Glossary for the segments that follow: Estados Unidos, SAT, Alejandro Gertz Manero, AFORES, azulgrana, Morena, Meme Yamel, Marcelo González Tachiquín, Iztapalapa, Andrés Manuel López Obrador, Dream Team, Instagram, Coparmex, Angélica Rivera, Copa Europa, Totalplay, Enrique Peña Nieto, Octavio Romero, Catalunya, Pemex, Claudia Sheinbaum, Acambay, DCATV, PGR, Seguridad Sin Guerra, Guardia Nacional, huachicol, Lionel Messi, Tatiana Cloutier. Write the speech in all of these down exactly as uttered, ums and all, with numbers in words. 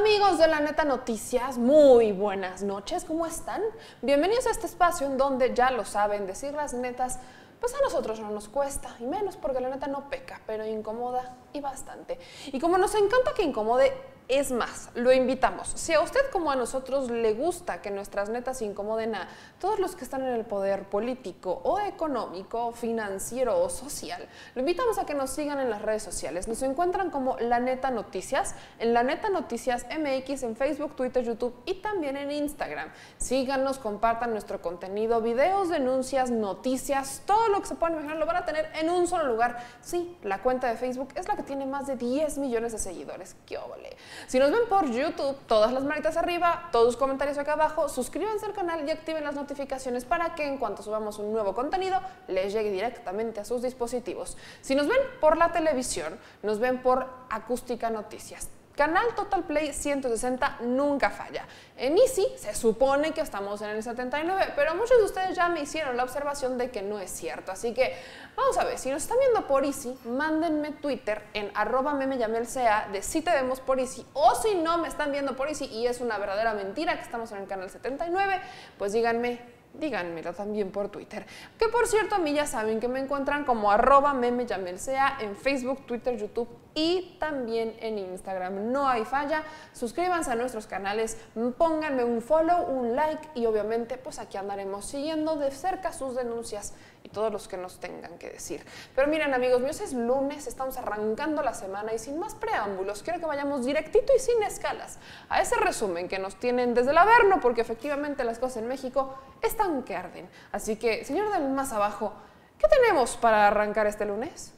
Amigos de La Neta Noticias, muy buenas noches, ¿cómo están? Bienvenidos a este espacio en donde, ya lo saben, decir las netas, pues a nosotros no nos cuesta, y menos porque la neta no peca, pero incomoda y bastante. Y como nos encanta que incomode, es más, lo invitamos. Si a usted como a nosotros le gusta que nuestras netas incomoden a todos los que están en el poder político o económico, financiero o social, lo invitamos a que nos sigan en las redes sociales. Nos encuentran como La Neta Noticias, en La Neta Noticias M X, en Facebook, Twitter, YouTube y también en Instagram. Síganos, compartan nuestro contenido, videos, denuncias, noticias, todo lo que se puedan imaginar lo van a tener en un solo lugar. Sí, la cuenta de Facebook es la que tiene más de diez millones de seguidores. ¡Qué óvole! Si nos ven por YouTube, todas las manitas arriba, todos los comentarios acá abajo, suscríbanse al canal y activen las notificaciones para que en cuanto subamos un nuevo contenido, les llegue directamente a sus dispositivos. Si nos ven por la televisión, nos ven por Acustik Noticias. Canal Totalplay ciento sesenta nunca falla. En Izzi se supone que estamos en el setenta y nueve, pero muchos de ustedes ya me hicieron la observación de que no es cierto. Así que vamos a ver, si nos están viendo por Izzi, mándenme Twitter en arroba Meme Yamel sea de si te vemos por Izzi, o si no me están viendo por Izzi y es una verdadera mentira que estamos en el canal setenta y nueve, pues díganme. Díganmelo también por Twitter. Que por cierto, a mí ya saben que me encuentran como arroba Meme Yamel sea en Facebook, Twitter, YouTube y también en Instagram. No hay falla. Suscríbanse a nuestros canales, pónganme un follow, un like y obviamente pues aquí andaremos siguiendo de cerca sus denuncias y todos los que nos tengan que decir. Pero miren amigos míos, es lunes, estamos arrancando la semana y sin más preámbulos, quiero que vayamos directito y sin escalas a ese resumen que nos tienen desde el Averno, porque efectivamente las cosas en México están que arden. Así que, señor del más abajo, ¿qué tenemos para arrancar este lunes?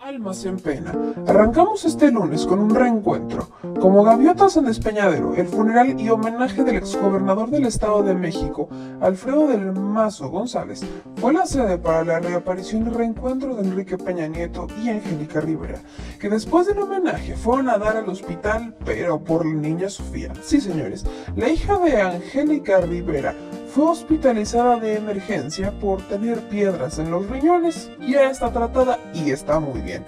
Almas en pena. Arrancamos este lunes con un reencuentro. Como gaviotas en despeñadero, el funeral y homenaje del exgobernador del Estado de México, Alfredo del Mazo González, fue la sede para la reaparición y reencuentro de Enrique Peña Nieto y Angélica Rivera, que después del homenaje fueron a dar al hospital, pero por la niña Sofía. Sí, señores, la hija de Angélica Rivera fue hospitalizada de emergencia por tener piedras en los riñones, ya está tratada y está muy bien.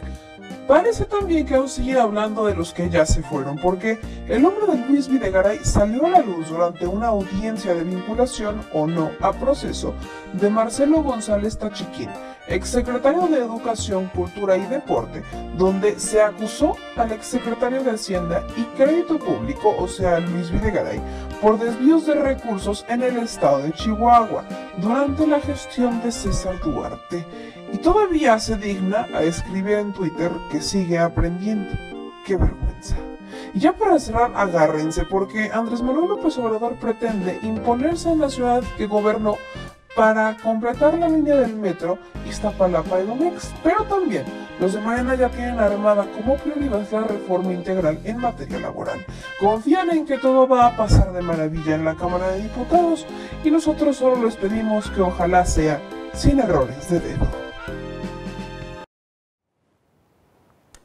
Parece también que aún sigue hablando de los que ya se fueron, porque el nombre de Luis Videgaray salió a la luz durante una audiencia de vinculación o no a proceso de Marcelo González Tachiquín, exsecretario de Educación, Cultura y Deporte, donde se acusó al exsecretario de Hacienda y Crédito Público, o sea Luis Videgaray, por desvíos de recursos en el estado de Chihuahua durante la gestión de César Duarte. Y todavía se digna a escribir en Twitter que sigue aprendiendo. ¡Qué vergüenza! Y ya para cerrar, agárrense, porque Andrés Manuel López Obrador pretende imponerse en la ciudad que gobernó para completar la línea del metro Iztapalapa y Coparmex, pero también los de Morena ya tienen armada como prioridad la reforma integral en materia laboral. Confían en que todo va a pasar de maravilla en la Cámara de Diputados y nosotros solo les pedimos que ojalá sea sin errores de dedo.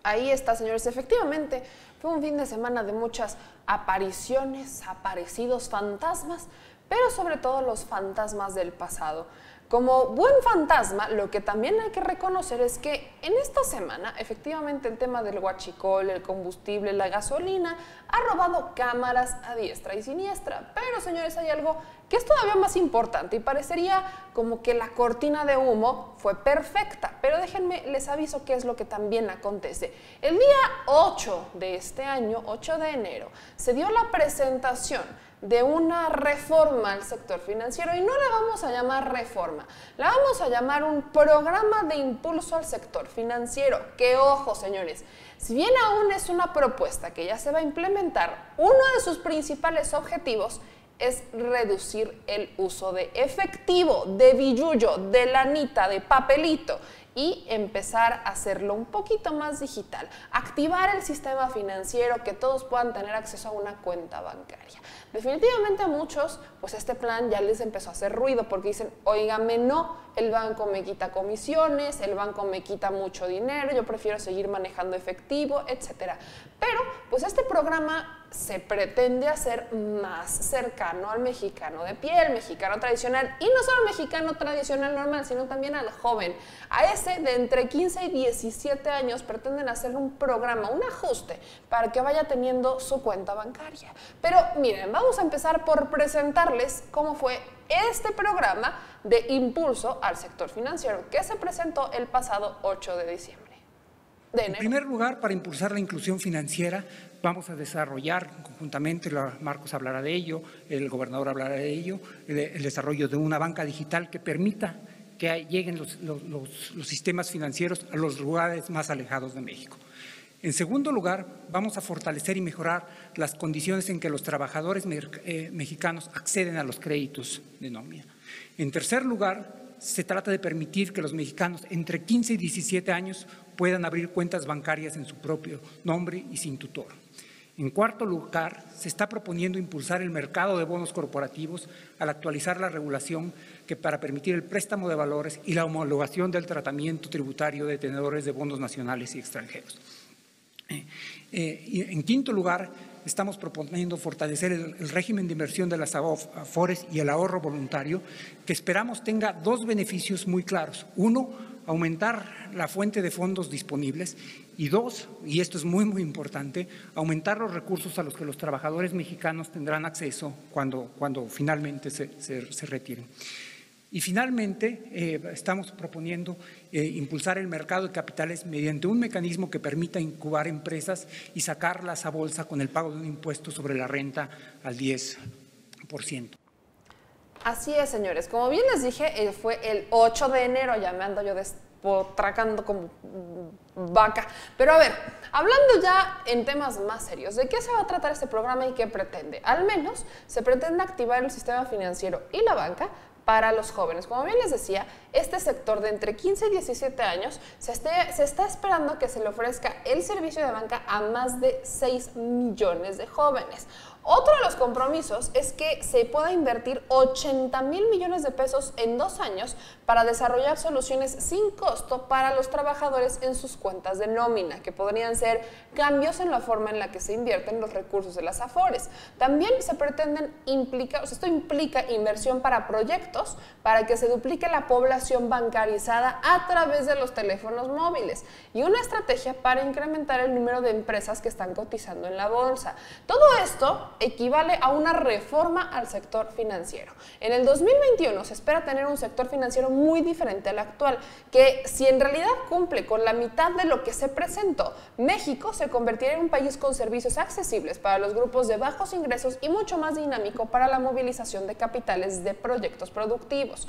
Ahí está, señores. Efectivamente, fue un fin de semana de muchas apariciones, aparecidos, fantasmas, pero sobre todo los fantasmas del pasado. Como buen fantasma, lo que también hay que reconocer es que en esta semana, efectivamente, el tema del huachicol, el combustible, la gasolina, ha robado cámaras a diestra y siniestra. Pero, señores, hay algo que es todavía más importante y parecería como que la cortina de humo fue perfecta. Pero déjenme, les aviso qué es lo que también acontece. El día ocho de este año, ocho de enero, se dio la presentación de una reforma al sector financiero, y no la vamos a llamar reforma, la vamos a llamar un programa de impulso al sector financiero, que ojo señores, si bien aún es una propuesta que ya se va a implementar, uno de sus principales objetivos es reducir el uso de efectivo, de billullo, de lanita, de papelito, y empezar a hacerlo un poquito más digital, activar el sistema financiero, que todos puedan tener acceso a una cuenta bancaria. Definitivamente a muchos, pues este plan ya les empezó a hacer ruido, porque dicen, óigame, no, el banco me quita comisiones, el banco me quita mucho dinero, yo prefiero seguir manejando efectivo, etcétera. Pero, pues este programa se pretende hacer más cercano al mexicano de pie, al mexicano tradicional, y no solo al mexicano tradicional normal, sino también al joven. A ese de entre quince y diecisiete años pretenden hacer un programa, un ajuste, para que vaya teniendo su cuenta bancaria. Pero miren, vamos a empezar por presentarles cómo fue este programa de impulso al sector financiero, que se presentó el pasado ocho de diciembre. En primer lugar, para impulsar la inclusión financiera, vamos a desarrollar conjuntamente, Marcos hablará de ello, el gobernador hablará de ello, el, el desarrollo de una banca digital que permita que lleguen los, los, los, los sistemas financieros a los lugares más alejados de México. En segundo lugar, vamos a fortalecer y mejorar las condiciones en que los trabajadores eh, mexicanos acceden a los créditos de nómina. En tercer lugar, se trata de permitir que los mexicanos entre quince y diecisiete años puedan abrir cuentas bancarias en su propio nombre y sin tutor. En cuarto lugar, se está proponiendo impulsar el mercado de bonos corporativos al actualizar la regulación que para permitir el préstamo de valores y la homologación del tratamiento tributario de tenedores de bonos nacionales y extranjeros. En quinto lugar, estamos proponiendo fortalecer el, el régimen de inversión de las AFORES y el ahorro voluntario, que esperamos tenga dos beneficios muy claros. Uno, aumentar la fuente de fondos disponibles y dos, y esto es muy, muy importante, aumentar los recursos a los que los trabajadores mexicanos tendrán acceso cuando, cuando finalmente se, se, se retiren. Y finalmente, eh, estamos proponiendo eh, impulsar el mercado de capitales mediante un mecanismo que permita incubar empresas y sacarlas a bolsa con el pago de un impuesto sobre la renta al diez por ciento. Así es, señores. Como bien les dije, fue el ocho de enero, ya me ando yo despotracando como vaca. Pero a ver, hablando ya en temas más serios, ¿de qué se va a tratar este programa y qué pretende? Al menos se pretende activar el sistema financiero y la banca para los jóvenes. Como bien les decía, este sector de entre quince y diecisiete años se, esté, se está esperando que se le ofrezca el servicio de banca a más de seis millones de jóvenes. Otro de los compromisos es que se pueda invertir ochenta mil millones de pesos en dos años para desarrollar soluciones sin costo para los trabajadores en sus cuentas de nómina, que podrían ser cambios en la forma en la que se invierten los recursos de las AFORES. También se pretenden implicar, o sea, esto implica inversión para proyectos para que se duplique la población bancarizada a través de los teléfonos móviles y una estrategia para incrementar el número de empresas que están cotizando en la bolsa. Todo esto equivale a una reforma al sector financiero. En el dos mil veintiuno se espera tener un sector financiero muy diferente al actual, que si en realidad cumple con la mitad de lo que se presentó, México se convertirá en un país con servicios accesibles para los grupos de bajos ingresos y mucho más dinámico para la movilización de capitales de proyectos productivos.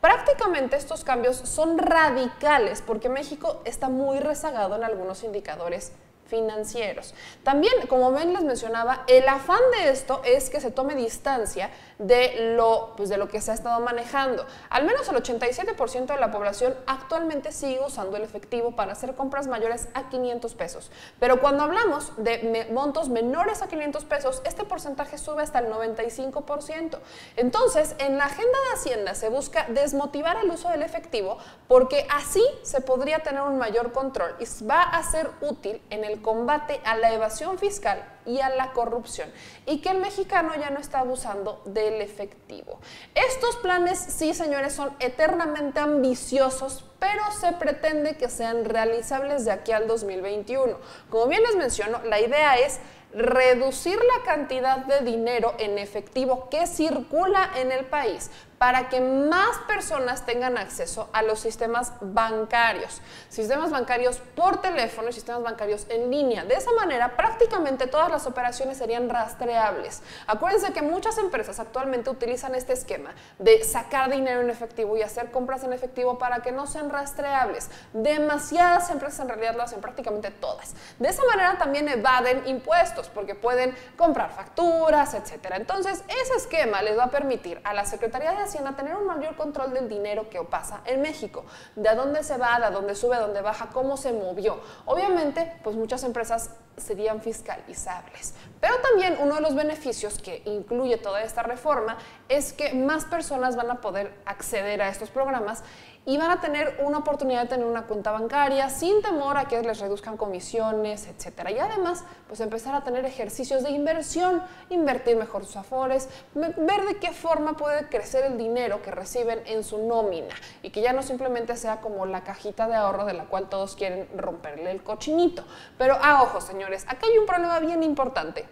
Prácticamente estos cambios son radicales porque México está muy rezagado en algunos indicadores financieros. También, como ven, les mencionaba, el afán de esto es que se tome distancia de lo, pues de lo que se ha estado manejando. Al menos el ochenta y siete por ciento de la población actualmente sigue usando el efectivo para hacer compras mayores a quinientos pesos. Pero cuando hablamos de montos menores a quinientos pesos, este porcentaje sube hasta el noventa y cinco por ciento. Entonces, en la agenda de Hacienda se busca desmotivar el uso del efectivo porque así se podría tener un mayor control y va a ser útil en el el combate a la evasión fiscal y a la corrupción, y que el mexicano ya no está abusando del efectivo. Estos planes, sí, señores, son eternamente ambiciosos, pero se pretende que sean realizables de aquí al dos mil veintiuno. Como bien les menciono, la idea es reducir la cantidad de dinero en efectivo que circula en el país para que más personas tengan acceso a los sistemas bancarios, sistemas bancarios por teléfono y sistemas bancarios en línea. De esa manera, prácticamente todas las operaciones serían rastreables. Acuérdense que muchas empresas actualmente utilizan este esquema de sacar dinero en efectivo y hacer compras en efectivo para que no sean rastreables. Demasiadas empresas en realidad lo hacen, prácticamente todas. De esa manera también evaden impuestos, porque pueden comprar facturas, etcétera. Entonces, ese esquema les va a permitir a la Secretaría de Hacienda tener un mayor control del dinero que pasa en México, de a dónde se va, de a dónde sube, de a dónde baja, cómo se movió. Obviamente, pues muchas empresas serían fiscalizables. Pero también uno de los beneficios que incluye toda esta reforma es que más personas van a poder acceder a estos programas y van a tener una oportunidad de tener una cuenta bancaria sin temor a que les reduzcan comisiones, etcétera. Y además, pues empezar a tener ejercicios de inversión, invertir mejor sus afores, ver de qué forma puede crecer el dinero que reciben en su nómina y que ya no simplemente sea como la cajita de ahorro de la cual todos quieren romperle el cochinito. Pero a ojo, señores, aquí hay un problema bien importante.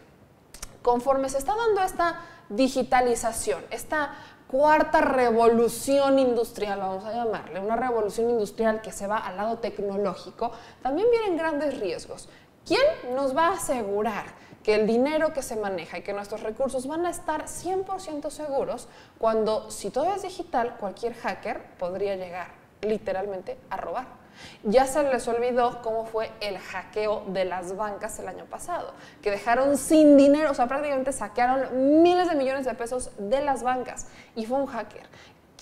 Conforme se está dando esta digitalización, esta cuarta revolución industrial, vamos a llamarle, una revolución industrial que se va al lado tecnológico, también vienen grandes riesgos. ¿Quién nos va a asegurar que el dinero que se maneja y que nuestros recursos van a estar cien por ciento seguros cuando, si todo es digital, cualquier hacker podría llegar literalmente a robar? Ya se les olvidó cómo fue el hackeo de las bancas el año pasado, que dejaron sin dinero, o sea, prácticamente saquearon miles de millones de pesos de las bancas y fue un hacker.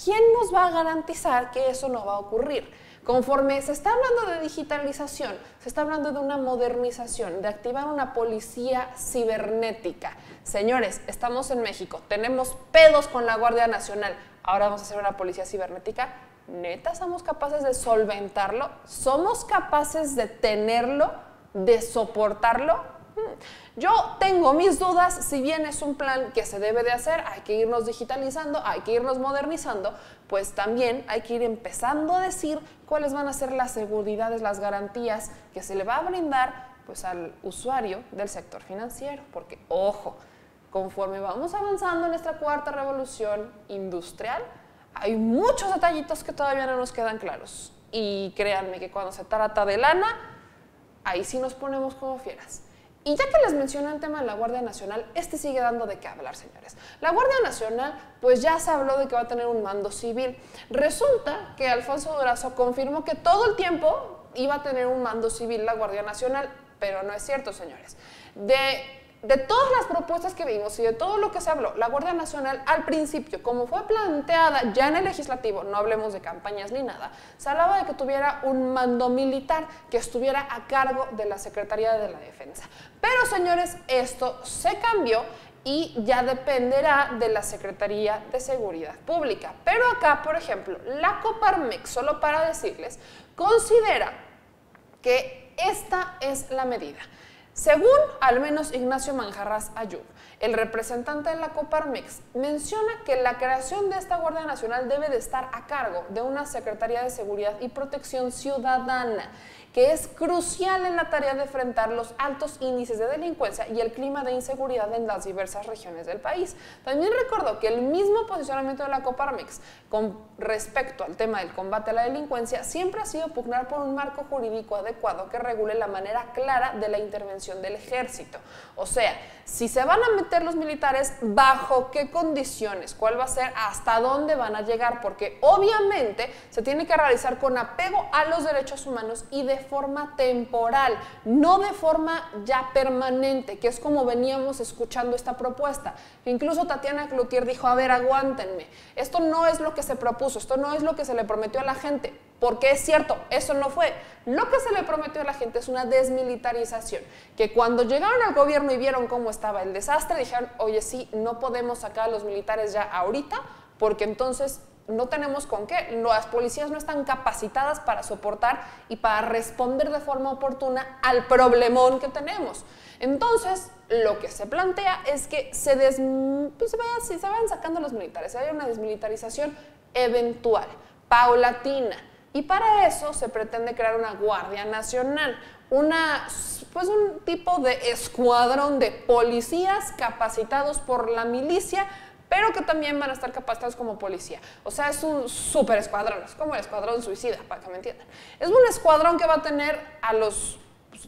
¿Quién nos va a garantizar que eso no va a ocurrir? Conforme se está hablando de digitalización, se está hablando de una modernización, de activar una policía cibernética. Señores, estamos en México, tenemos pedos con la Guardia Nacional, ahora vamos a hacer una policía cibernética. ¿Neta somos capaces de solventarlo? ¿Somos capaces de tenerlo? ¿De soportarlo? Hmm. Yo tengo mis dudas, si bien es un plan que se debe de hacer, hay que irnos digitalizando, hay que irnos modernizando, pues también hay que ir empezando a decir cuáles van a ser las seguridades, las garantías que se le va a brindar pues, al usuario del sector financiero, porque ojo, conforme vamos avanzando en esta cuarta revolución industrial, hay muchos detallitos que todavía no nos quedan claros. Y créanme que cuando se trata de lana, ahí sí nos ponemos como fieras. Y ya que les mencioné el tema de la Guardia Nacional, este sigue dando de qué hablar, señores. La Guardia Nacional, pues ya se habló de que va a tener un mando civil. Resulta que Alfonso Durazo confirmó que todo el tiempo iba a tener un mando civil la Guardia Nacional, pero no es cierto, señores. De... De todas las propuestas que vimos y de todo lo que se habló, la Guardia Nacional al principio, como fue planteada ya en el legislativo, no hablemos de campañas ni nada, se hablaba de que tuviera un mando militar que estuviera a cargo de la Secretaría de la Defensa. Pero, señores, esto se cambió y ya dependerá de la Secretaría de Seguridad Pública. Pero acá, por ejemplo, la Coparmex, solo para decirles, considera que esta es la medida. Según al menos Ignacio Manjarraz Ayub, el representante de la Coparmex, menciona que la creación de esta Guardia Nacional debe de estar a cargo de una Secretaría de Seguridad y Protección Ciudadana, que es crucial en la tarea de enfrentar los altos índices de delincuencia y el clima de inseguridad en las diversas regiones del país. También recordó que el mismo posicionamiento de la Coparmex con respecto al tema del combate a la delincuencia siempre ha sido pugnar por un marco jurídico adecuado que regule la manera clara de la intervención del ejército. O sea, si se van a meter los militares, ¿bajo qué condiciones? ¿Cuál va a ser? ¿Hasta dónde van a llegar? Porque obviamente se tiene que realizar con apego a los derechos humanos y de forma temporal, no de forma ya permanente, que es como veníamos escuchando esta propuesta. Incluso Tatiana Cloutier dijo, a ver, aguántenme, esto no es lo que se propuso, esto no es lo que se le prometió a la gente. Porque es cierto, eso no fue. Lo que se le prometió a la gente es una desmilitarización, que cuando llegaron al gobierno y vieron cómo estaba el desastre, dijeron, oye, sí, no podemos sacar a los militares ya ahorita, porque entonces no tenemos con qué. Las policías no están capacitadas para soportar y para responder de forma oportuna al problemón que tenemos. Entonces, lo que se plantea es que se, des... pues se, vayan, se vayan sacando los militares, hay una desmilitarización eventual, paulatina. Y para eso se pretende crear una Guardia Nacional, una, pues un tipo de escuadrón de policías capacitados por la milicia, pero que también van a estar capacitados como policía. O sea, es un super escuadrón, es como el escuadrón suicida, para que me entiendan. Es un escuadrón que va a tener a los...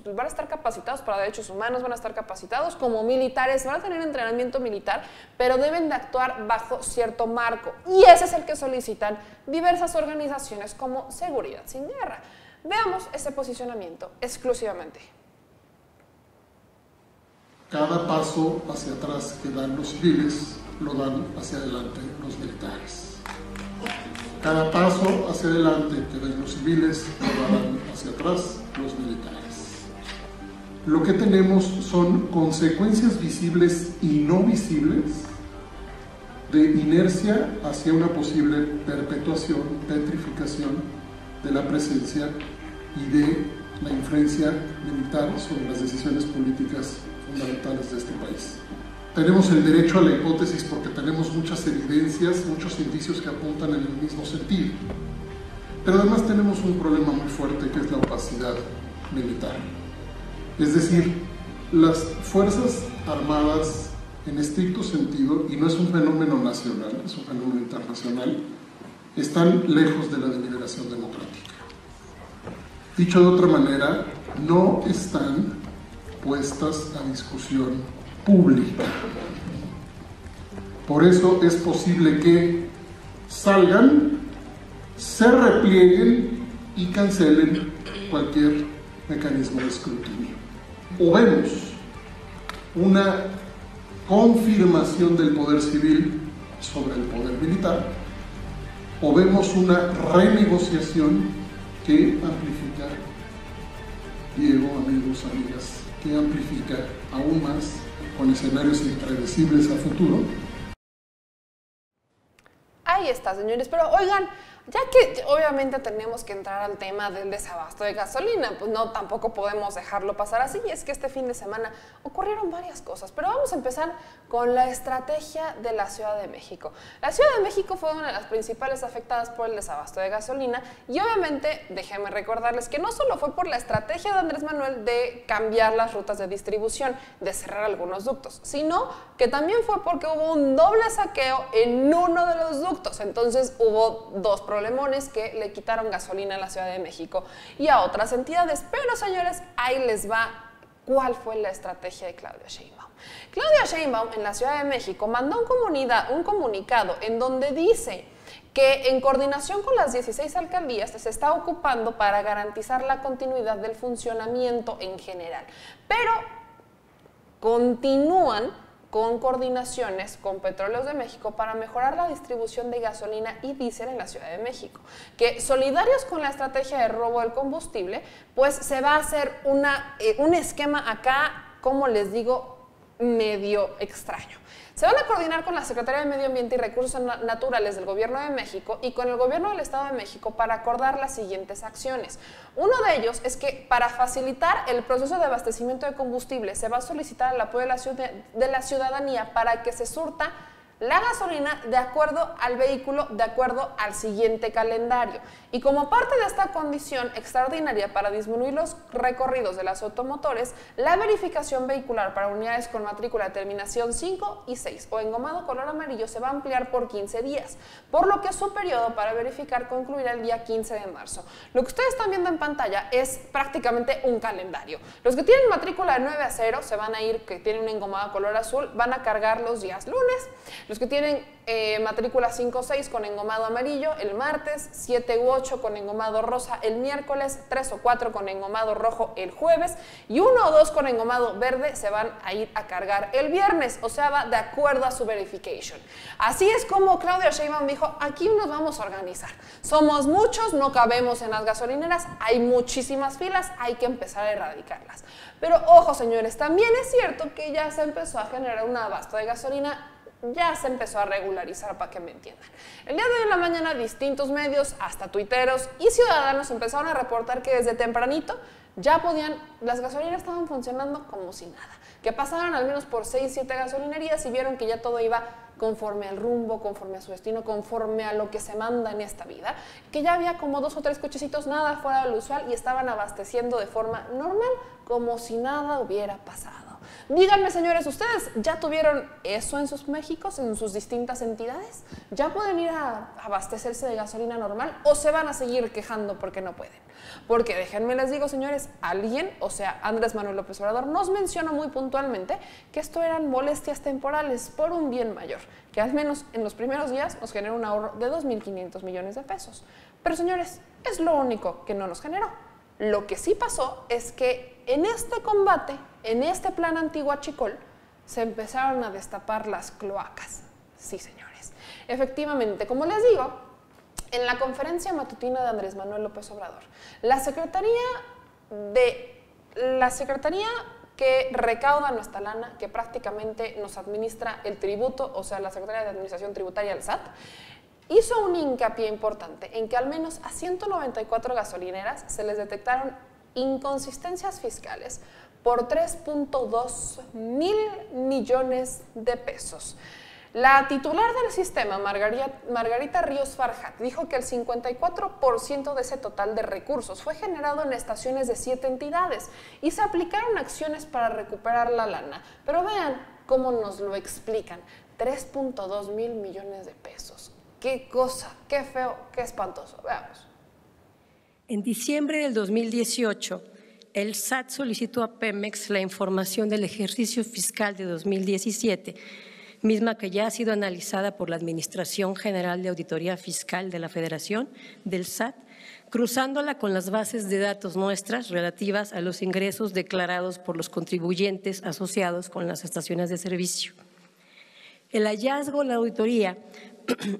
van a estar capacitados para derechos humanos, van a estar capacitados como militares, van a tener entrenamiento militar, pero deben de actuar bajo cierto marco. Y ese es el que solicitan diversas organizaciones como Seguridad Sin Guerra. Veamos ese posicionamiento exclusivamente. Cada paso hacia atrás que dan los civiles, lo dan hacia adelante los militares. Cada paso hacia adelante que dan los civiles, lo dan hacia atrás los militares. lo que tenemos son consecuencias visibles y no visibles de inercia hacia una posible perpetuación, petrificación de la presencia y de la influencia militar sobre las decisiones políticas fundamentales de este país. Tenemos el derecho a la hipótesis porque tenemos muchas evidencias, muchos indicios que apuntan en el mismo sentido. Pero además tenemos un problema muy fuerte que es la opacidad militar. Es decir, las Fuerzas Armadas en estricto sentido, y no es un fenómeno nacional, es un fenómeno internacional, están lejos de la deliberación democrática. Dicho de otra manera, no están puestas a discusión pública. Por eso es posible que salgan, se replieguen y cancelen cualquier mecanismo de escrutinio. O vemos una confirmación del poder civil sobre el poder militar, o vemos una renegociación que amplifica, Diego, amigos, amigas, que amplifica aún más con escenarios impredecibles a futuro. Ahí está, señores, pero oigan, ya que obviamente tenemos que entrar al tema del desabasto de gasolina, pues no, tampoco podemos dejarlo pasar así, y es que este fin de semana ocurrieron varias cosas, pero vamos a empezar con la estrategia de la Ciudad de México. La Ciudad de México fue una de las principales afectadas por el desabasto de gasolina, y obviamente, déjenme recordarles que no solo fue por la estrategia de Andrés Manuel de cambiar las rutas de distribución, de cerrar algunos ductos, sino que también fue porque hubo un doble saqueo en uno de los ductos, entonces hubo dos problemas problemones que le quitaron gasolina a la Ciudad de México y a otras entidades. Pero, señores, ahí les va cuál fue la estrategia de Claudia Sheinbaum. Claudia Sheinbaum en la Ciudad de México mandó un, comunidad, un comunicado en donde dice que en coordinación con las dieciséis alcaldías se está ocupando para garantizar la continuidad del funcionamiento en general. Pero continúan con coordinaciones con Petróleos de México para mejorar la distribución de gasolina y diésel en la Ciudad de México, que solidarios con la estrategia de robo del combustible, pues se va a hacer una, eh, un esquema acá, como les digo, medio extraño. Se van a coordinar con la Secretaría de Medio Ambiente y Recursos Naturales del Gobierno de México y con el Gobierno del Estado de México para acordar las siguientes acciones. Uno de ellos es que para facilitar el proceso de abastecimiento de combustible se va a solicitar el apoyo de la, ciudad de la ciudadanía para que se surta la gasolina de acuerdo al vehículo, de acuerdo al siguiente calendario. Y como parte de esta condición extraordinaria para disminuir los recorridos de las automotores, la verificación vehicular para unidades con matrícula de terminación cinco y seis o engomado color amarillo se va a ampliar por quince días, por lo que su periodo para verificar concluirá el día quince de marzo. Lo que ustedes están viendo en pantalla es prácticamente un calendario. Los que tienen matrícula de nueve a cero se van a ir, que tienen un engomado color azul, van a cargar los días lunes. Los que tienen eh, matrícula cinco o seis con engomado amarillo el martes, siete u ocho con engomado rosa el miércoles, tres o cuatro con engomado rojo el jueves y uno o dos con engomado verde se van a ir a cargar el viernes, o sea, va de acuerdo a su verification. Así es como Claudia Sheinbaum dijo, aquí nos vamos a organizar. Somos muchos, no cabemos en las gasolineras, hay muchísimas filas, hay que empezar a erradicarlas. Pero ojo, señores, también es cierto que ya se empezó a generar un abasto de gasolina. Ya se empezó a regularizar, para que me entiendan. El día de hoy en la mañana distintos medios, hasta tuiteros y ciudadanos empezaron a reportar que desde tempranito ya podían, las gasolineras estaban funcionando como si nada, que pasaron al menos por seis, siete gasolinerías y vieron que ya todo iba conforme al rumbo, conforme a su destino, conforme a lo que se manda en esta vida, que ya había como dos o tres cochecitos nada fuera de lo usual y estaban abasteciendo de forma normal como si nada hubiera pasado. Díganme, señores, ¿ustedes ya tuvieron eso en sus Méxicos, en sus distintas entidades? ¿Ya pueden ir a abastecerse de gasolina normal o se van a seguir quejando porque no pueden? Porque déjenme les digo, señores, alguien, o sea, Andrés Manuel López Obrador, nos mencionó muy puntualmente que esto eran molestias temporales por un bien mayor, que al menos en los primeros días nos generó un ahorro de dos mil quinientos millones de pesos. Pero, señores, es lo único que no nos generó. Lo que sí pasó es que en este combate, en este plan antihuachicol, se empezaron a destapar las cloacas. Sí, señores. Efectivamente, como les digo, en la conferencia matutina de Andrés Manuel López Obrador, la Secretaría de la Secretaría que recauda nuestra lana, que prácticamente nos administra el tributo, o sea, la Secretaría de Administración Tributaria, el S A T, hizo un hincapié importante en que al menos a ciento noventa y cuatro gasolineras se les detectaron inconsistencias fiscales por tres punto dos mil millones de pesos. La titular del sistema, Margarita Ríos Farjat, dijo que el cincuenta y cuatro por ciento de ese total de recursos fue generado en estaciones de siete entidades y se aplicaron acciones para recuperar la lana. Pero vean cómo nos lo explican, tres punto dos mil millones de pesos. ¡Qué cosa! ¡Qué feo! ¡Qué espantoso! Veamos. En diciembre del dos mil dieciocho, el S A T solicitó a Pemex la información del ejercicio fiscal de dos mil diecisiete, misma que ya ha sido analizada por la Administración General de Auditoría Fiscal de la Federación, del S A T, cruzándola con las bases de datos nuestras relativas a los ingresos declarados por los contribuyentes asociados con las estaciones de servicio. El hallazgo de la auditoría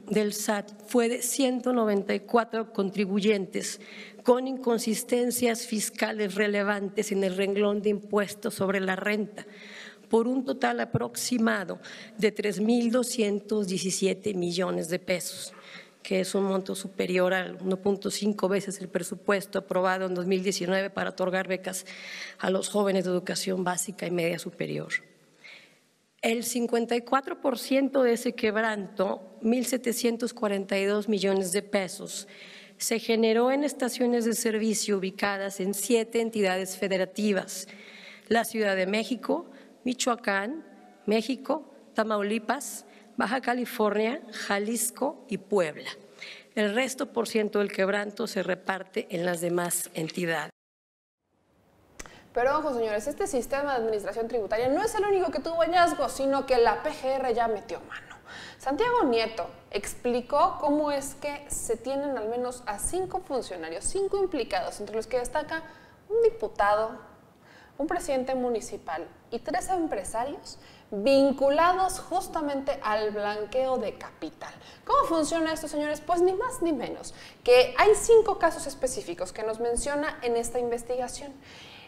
del S A T fue de ciento noventa y cuatro contribuyentes con inconsistencias fiscales relevantes en el renglón de impuestos sobre la renta, por un total aproximado de tres mil doscientos diecisiete millones de pesos, que es un monto superior al uno punto cinco veces el presupuesto aprobado en dos mil diecinueve para otorgar becas a los jóvenes de educación básica y media superior. El cincuenta y cuatro por ciento de ese quebranto, mil setecientos cuarenta y dos millones de pesos, se generó en estaciones de servicio ubicadas en siete entidades federativas: la Ciudad de México, Michoacán, México, Tamaulipas, Baja California, Jalisco y Puebla. El resto por ciento del quebranto se reparte en las demás entidades. Pero ojo, señores, este sistema de administración tributaria no es el único que tuvo hallazgos, sino que la P G R ya metió mano. Santiago Nieto explicó cómo es que se tienen al menos a cinco funcionarios, cinco implicados, entre los que destaca un diputado, un presidente municipal y tres empresarios vinculados justamente al blanqueo de capital. ¿Cómo funciona esto, señores? Pues ni más ni menos que hay cinco casos específicos que nos menciona en esta investigación.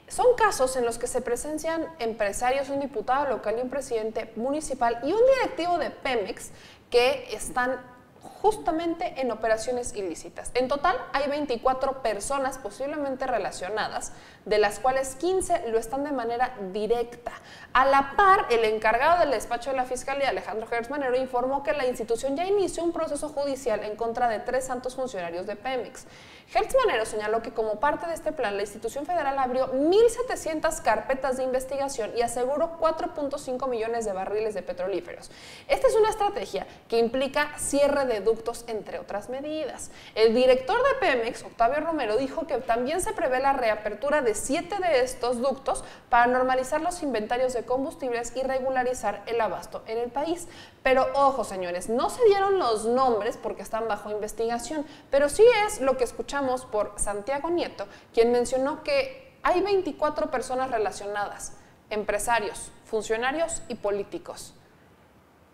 Son casos en los que se presencian empresarios, un diputado local y un presidente municipal y un directivo de Pemex que están justamente en operaciones ilícitas. En total hay veinticuatro personas posiblemente relacionadas, de las cuales quince lo están de manera directa. A la par, el encargado del despacho de la Fiscalía, Alejandro Gertz Manero, informó que la institución ya inició un proceso judicial en contra de tres altos funcionarios de Pemex. Gertz Manero señaló que como parte de este plan, la institución federal abrió mil setecientas carpetas de investigación y aseguró cuatro punto cinco millones de barriles de petrolíferos. Esta es una estrategia que implica cierre de ductos, entre otras medidas. El director de Pemex, Octavio Romero, dijo que también se prevé la reapertura de siete de estos ductos para normalizar los inventarios de combustibles y regularizar el abasto en el país. Pero ojo, señores, no se dieron los nombres porque están bajo investigación, pero sí es lo que escuchamos por Santiago Nieto, quien mencionó que hay veinticuatro personas relacionadas, empresarios, funcionarios y políticos.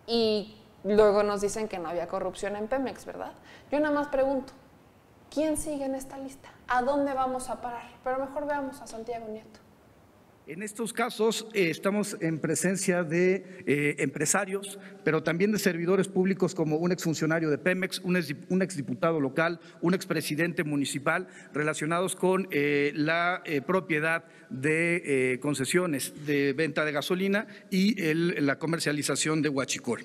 Y luego nos dicen que no había corrupción en Pemex, ¿verdad? Yo nada más pregunto, ¿quién sigue en esta lista? ¿A dónde vamos a parar? Pero mejor veamos a Santiago Nieto. En estos casos eh, estamos en presencia de eh, empresarios, pero también de servidores públicos como un exfuncionario de Pemex, un, ex, un exdiputado local, un expresidente municipal, relacionados con eh, la eh, propiedad de eh, concesiones de venta de gasolina y el, la comercialización de huachicol.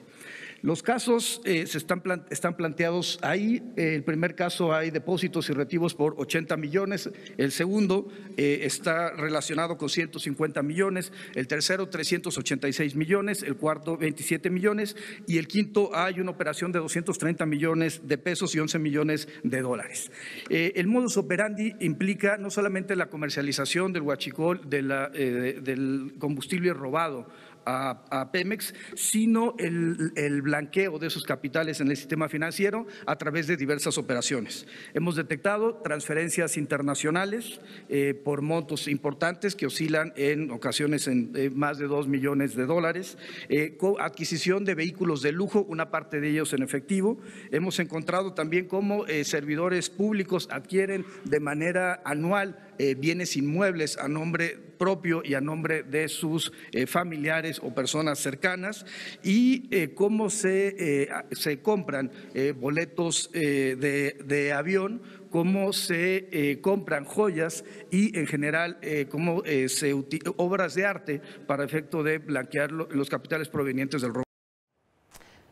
Los casos eh, se están, plant están planteados ahí. Eh, el primer caso hay depósitos y retiros por ochenta millones, el segundo eh, está relacionado con ciento cincuenta millones, el tercero trescientos ochenta y seis millones, el cuarto veintisiete millones y el quinto hay una operación de doscientos treinta millones de pesos y once millones de dólares. Eh, el modus operandi implica no solamente la comercialización del huachicol, de la, eh, del combustible robado a, a Pemex, sino el, el blanqueo de esos capitales en el sistema financiero a través de diversas operaciones. Hemos detectado transferencias internacionales eh, por montos importantes que oscilan en ocasiones en eh, más de dos millones de dólares, eh, adquisición de vehículos de lujo, una parte de ellos en efectivo. Hemos encontrado también cómo eh, servidores públicos adquieren de manera anual eh, bienes inmuebles a nombre propio y a nombre de sus eh, familiares o personas cercanas, y eh, cómo se, eh, se compran eh, boletos eh, de, de avión, cómo se eh, compran joyas y en general eh, cómo eh, se utiliza obras de arte para efecto de blanquear los capitales provenientes del robo.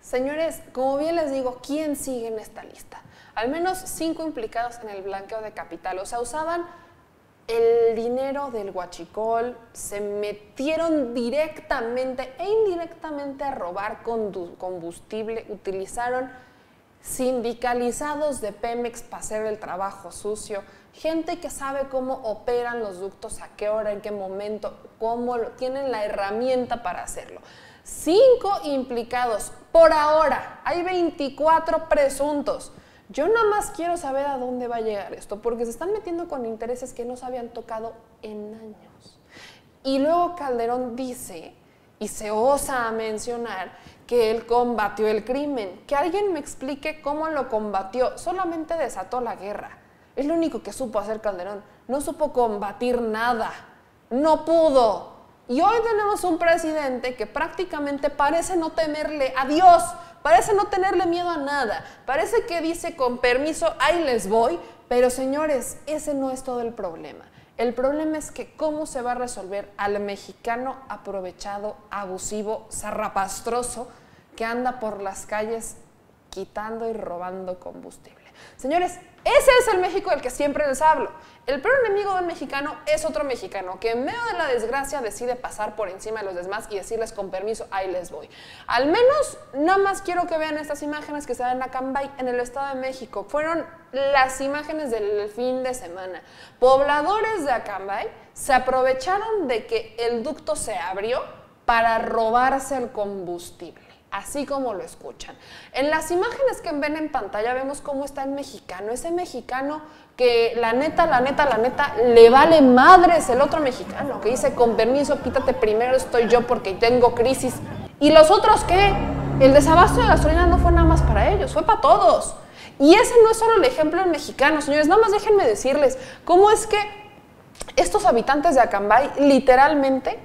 Señores, como bien les digo, ¿quién sigue en esta lista? Al menos cinco implicados en el blanqueo de capital. O sea, usaban el dinero del huachicol, se metieron directamente e indirectamente a robar combustible, utilizaron sindicalizados de Pemex para hacer el trabajo sucio, gente que sabe cómo operan los ductos, a qué hora, en qué momento, cómo lo, tienen la herramienta para hacerlo. Cinco implicados por ahora, hay veinticuatro presuntos. Yo nada más quiero saber a dónde va a llegar esto, porque se están metiendo con intereses que no se habían tocado en años. Y luego Calderón dice, y se osa a mencionar, que él combatió el crimen. Que alguien me explique cómo lo combatió. Solamente desató la guerra. Es lo único que supo hacer Calderón. No supo combatir nada. No pudo. Y hoy tenemos un presidente que prácticamente parece no temerle a Dios. Parece no tenerle miedo a nada. Parece que dice con permiso, ahí les voy. Pero señores, ese no es todo el problema. El problema es que cómo se va a resolver al mexicano aprovechado, abusivo, zarrapastroso que anda por las calles quitando y robando combustible. Señores, ese es el México del que siempre les hablo. El peor enemigo del mexicano es otro mexicano que en medio de la desgracia decide pasar por encima de los demás y decirles con permiso, ahí les voy. Al menos, nada más quiero que vean estas imágenes que se dan en Acambay, en el Estado de México. Fueron las imágenes del fin de semana. Pobladores de Acambay se aprovecharon de que el ducto se abrió para robarse el combustible. Así como lo escuchan. En las imágenes que ven en pantalla vemos cómo está el mexicano, ese mexicano que la neta, la neta, la neta, le vale madres el otro mexicano que dice, con permiso, quítate primero, estoy yo porque tengo crisis. ¿Y los otros qué? El desabasto de gasolina no fue nada más para ellos, fue para todos. Y ese no es solo el ejemplo del mexicano, señores, nada más déjenme decirles cómo es que estos habitantes de Acambay literalmente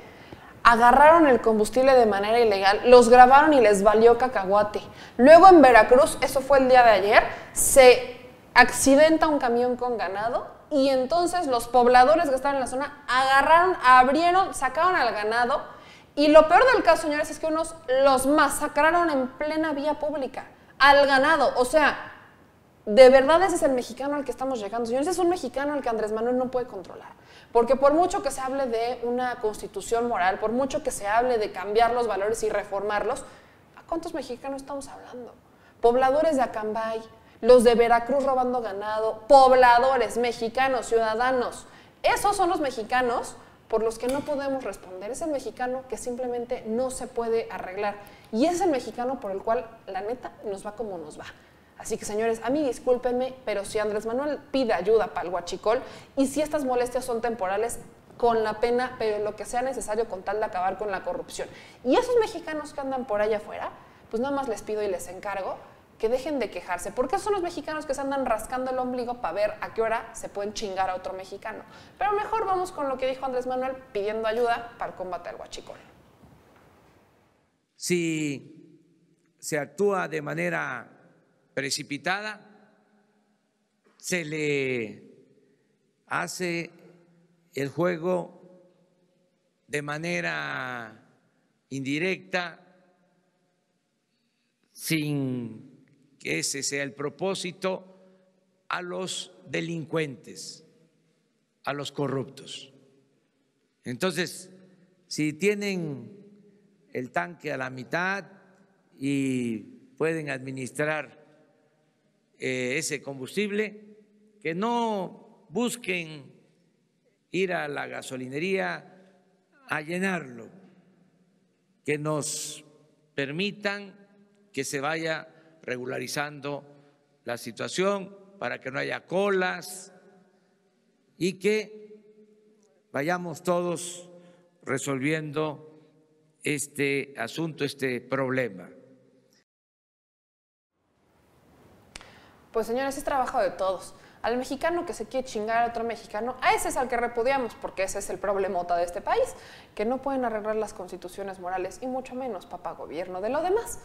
agarraron el combustible de manera ilegal, los grabaron y les valió cacahuate. Luego en Veracruz, eso fue el día de ayer, se accidenta un camión con ganado y entonces los pobladores que estaban en la zona agarraron, abrieron, sacaron al ganado y lo peor del caso, señores, es que unos los masacraron en plena vía pública, al ganado, o sea, de verdad ese es el mexicano al que estamos llegando, señores, es un mexicano al que Andrés Manuel no puede controlar, porque por mucho que se hable de una constitución moral, por mucho que se hable de cambiar los valores y reformarlos, ¿a cuántos mexicanos estamos hablando? Pobladores de Acambay, los de Veracruz robando ganado, pobladores, mexicanos, ciudadanos, esos son los mexicanos por los que no podemos responder, es el mexicano que simplemente no se puede arreglar y es el mexicano por el cual la neta nos va como nos va. Así que, señores, a mí discúlpenme, pero si Andrés Manuel pide ayuda para el huachicol y si estas molestias son temporales, con la pena, pero lo que sea necesario con tal de acabar con la corrupción. Y esos mexicanos que andan por allá afuera, pues nada más les pido y les encargo que dejen de quejarse, porque son los mexicanos que se andan rascando el ombligo para ver a qué hora se pueden chingar a otro mexicano. Pero mejor vamos con lo que dijo Andrés Manuel pidiendo ayuda para el combate al huachicol. Si se actúa de manera precipitada, se le hace el juego de manera indirecta, sin que ese sea el propósito, a los delincuentes, a los corruptos. Entonces, si tienen el tanque a la mitad y pueden administrar ese combustible, que no busquen ir a la gasolinería a llenarlo, que nos permitan que se vaya regularizando la situación para que no haya colas y que vayamos todos resolviendo este asunto, este problema. Pues señores, es trabajo de todos. Al mexicano que se quiere chingar a otro mexicano, a ese es al que repudiamos, porque ese es el problemota de este país, que no pueden arreglar las constituciones morales y mucho menos, papá gobierno, de lo demás.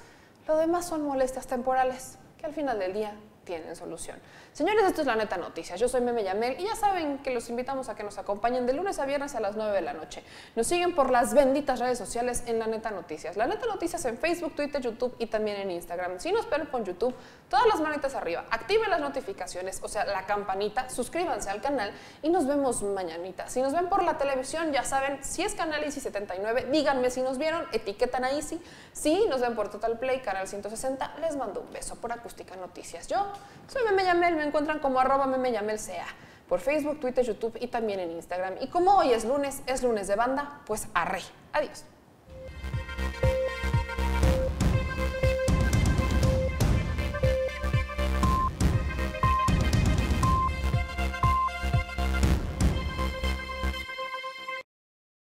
Lo demás son molestias temporales que al final del día tienen solución. Señores, esto es La Neta Noticias. Yo soy Meme Yamel y ya saben que los invitamos a que nos acompañen de lunes a viernes a las nueve de la noche. Nos siguen por las benditas redes sociales en La Neta Noticias. La Neta Noticias en Facebook, Twitter, YouTube y también en Instagram. Si nos ven por YouTube, todas las manitas arriba. Activen las notificaciones, o sea, la campanita, suscríbanse al canal y nos vemos mañanita. Si nos ven por la televisión, ya saben, si es canal Izzi setenta y nueve, díganme si nos vieron, etiquetan a Izzi. Si nos ven por Totalplay, canal ciento sesenta, les mando un beso por Acustik Noticias. Yo soy Meme Yamel, me encuentran como arroba Meme Yamel C A por Facebook, Twitter, YouTube y también en Instagram. Y como hoy es lunes, es lunes de banda, pues arre. Adiós.